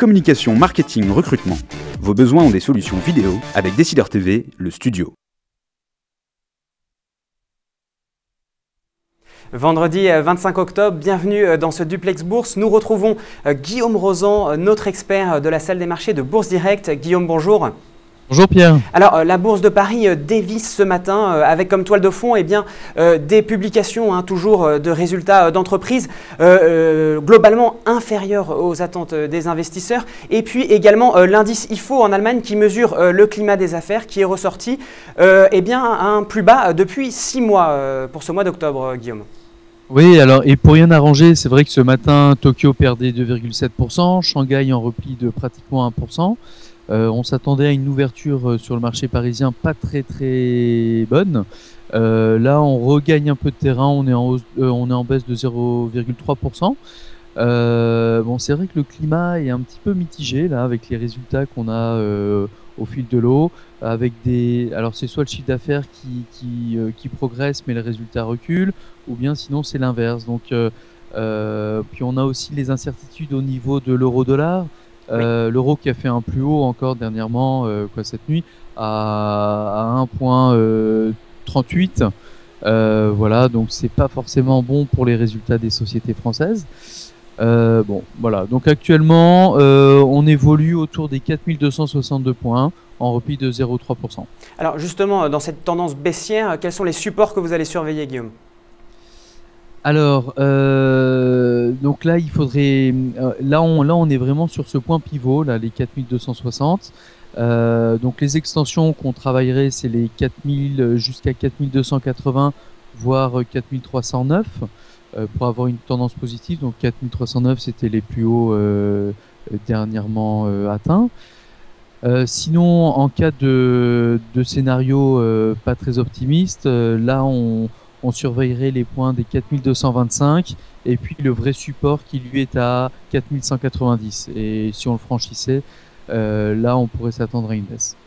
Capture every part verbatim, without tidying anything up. Communication, marketing, recrutement. Vos besoins ont des solutions vidéo avec Décideur T V, le studio. Vendredi vingt-cinq octobre, bienvenue dans ce Duplex Bourse. Nous retrouvons Guillaume Rozan, notre expert de la salle des marchés de Bourse Directe. Guillaume, bonjour. Bonjour Pierre. Alors la Bourse de Paris dévisse ce matin avec comme toile de fond eh bien, euh, des publications hein, toujours de résultats d'entreprises euh, euh, globalement inférieures aux attentes des investisseurs et puis également euh, l'indice I F O en Allemagne qui mesure euh, le climat des affaires qui est ressorti euh, eh bien, un plus bas depuis six mois euh, pour ce mois d'octobre, Guillaume. Oui, alors et pour rien arranger, c'est vrai que ce matin Tokyo perdait deux virgule sept pour cent, Shanghai en repli de pratiquement un pour cent. Euh, on s'attendait à une ouverture sur le marché parisien pas très très bonne. Euh, là, on regagne un peu de terrain, on est en, hausse, euh, on est en baisse de zéro virgule trois pour cent. Euh, bon, c'est vrai que le climat est un petit peu mitigé là, avec les résultats qu'on a euh, au fil de l'eau. Avec des, alors c'est soit le chiffre d'affaires qui, qui, euh, qui progresse mais les résultats reculent, ou bien sinon c'est l'inverse. Donc, euh, euh, puis on a aussi les incertitudes au niveau de l'euro-dollar. Euh, oui. L'euro qui a fait un plus haut encore dernièrement euh, quoi, cette nuit à, à un virgule trente-huit. Euh, voilà, donc c'est pas forcément bon pour les résultats des sociétés françaises. Euh, bon, voilà, donc actuellement euh, on évolue autour des quatre mille deux cent soixante-deux points en repli de zéro virgule trois pour cent. Alors justement, dans cette tendance baissière, quels sont les supports que vous allez surveiller, Guillaume ? Alors, euh, donc là, il faudrait, euh, là, on, là, on est vraiment sur ce point pivot, là, les quatre mille deux cent soixante. Euh, donc, les extensions qu'on travaillerait, c'est les quatre mille jusqu'à quatre mille deux cent quatre-vingts, voire quatre mille trois cent neuf, euh, pour avoir une tendance positive. Donc, quatre mille trois cent neuf, c'était les plus hauts euh, dernièrement euh, atteints. Euh, sinon, en cas de, de scénario euh, pas très optimiste, euh, là, on on surveillerait les points des quatre mille deux cent vingt-cinq et puis le vrai support qui lui est à quatre mille cent quatre-vingt-dix. Et si on le franchissait, euh, là on pourrait s'attendre à une baisse.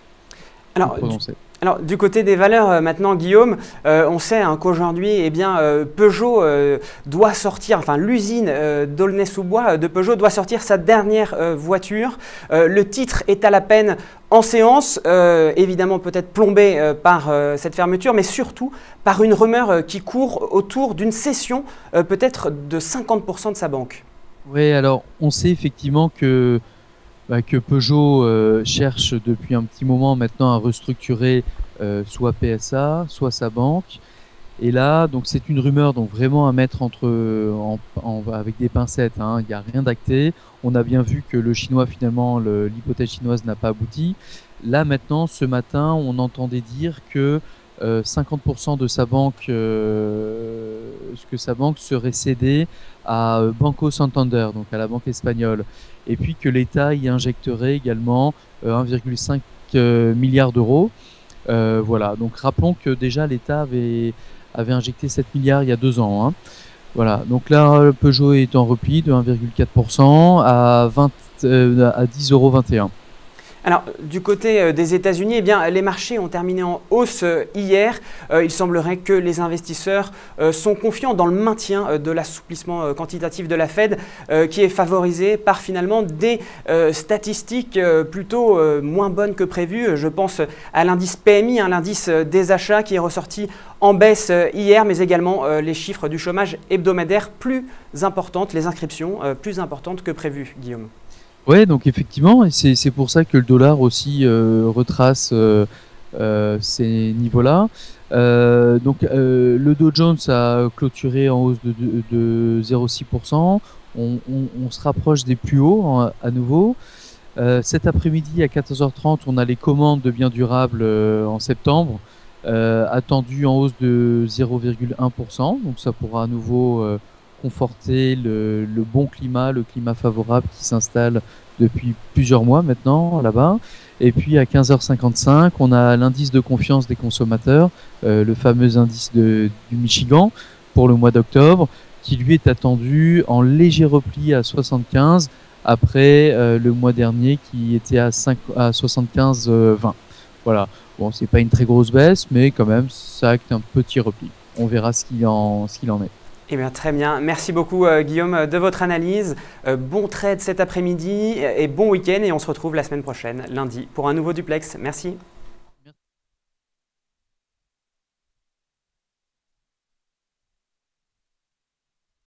Alors, du, alors du côté des valeurs euh, maintenant, Guillaume, euh, on sait hein, qu'aujourd'hui eh bien, euh, Peugeot euh, doit sortir, enfin l'usine euh, d'Aulnay-sous-Bois euh, de Peugeot doit sortir sa dernière euh, voiture. Euh, le titre est à la peine en séance, euh, évidemment peut-être plombé euh, par euh, cette fermeture, mais surtout par une rumeur euh, qui court autour d'une cession euh, peut-être de cinquante pour cent de sa banque. Oui, alors on sait effectivement que Bah, que Peugeot euh, cherche depuis un petit moment maintenant à restructurer euh, soit P S A, soit sa banque. Et là, donc c'est une rumeur donc vraiment à mettre entre, en, en, avec des pincettes. Hein. Il n'y a rien d'acté. On a bien vu que le chinois, finalement, l'hypothèse chinoise n'a pas abouti. Là, maintenant, ce matin, on entendait dire que euh, cinquante pour cent de sa banque, euh, que sa banque serait cédée à Banco Santander, donc à la banque espagnole. Et puis que l'État y injecterait également un virgule cinq milliard d'euros. Euh, voilà, donc rappelons que déjà l'État avait, avait injecté sept milliards il y a deux ans. Hein. Voilà, donc là Peugeot est en repli de un virgule quatre pour cent à, euh, à dix virgule vingt et un euros. Alors, du côté des États-Unis, eh bien, les marchés ont terminé en hausse hier. Il semblerait que les investisseurs sont confiants dans le maintien de l'assouplissement quantitatif de la Fed, qui est favorisé par finalement des statistiques plutôt moins bonnes que prévues. Je pense à l'indice P M I, l'indice des achats qui est ressorti en baisse hier, mais également les chiffres du chômage hebdomadaire plus importantes, les inscriptions plus importantes que prévues, Guillaume. Oui, donc effectivement, et c'est pour ça que le dollar aussi euh, retrace euh, euh, ces niveaux-là. Euh, donc euh, le Dow Jones a clôturé en hausse de, de, de zéro virgule six pour cent. On, on, on se rapproche des plus hauts hein, à nouveau. Euh, cet après-midi à quatorze heures trente, on a les commandes de biens durables euh, en septembre, euh, attendues en hausse de zéro virgule un pour cent. Donc ça pourra à nouveau Euh, conforter le, le bon climat, le climat favorable qui s'installe depuis plusieurs mois maintenant là-bas. Et puis à quinze heures cinquante-cinq, on a l'indice de confiance des consommateurs, euh, le fameux indice de, du Michigan pour le mois d'octobre, qui lui est attendu en léger repli à soixante-quinze après euh, le mois dernier qui était à, à soixante-quinze virgule vingt. Euh, voilà, bon, c'est pas une très grosse baisse, mais quand même, ça acte un petit repli. On verra ce qu'il en, ce qu'il en est. Eh bien, très bien. Merci beaucoup euh, Guillaume de votre analyse. Euh, bon trade cet après-midi et bon week-end. Et on se retrouve la semaine prochaine, lundi, pour un nouveau duplex. Merci.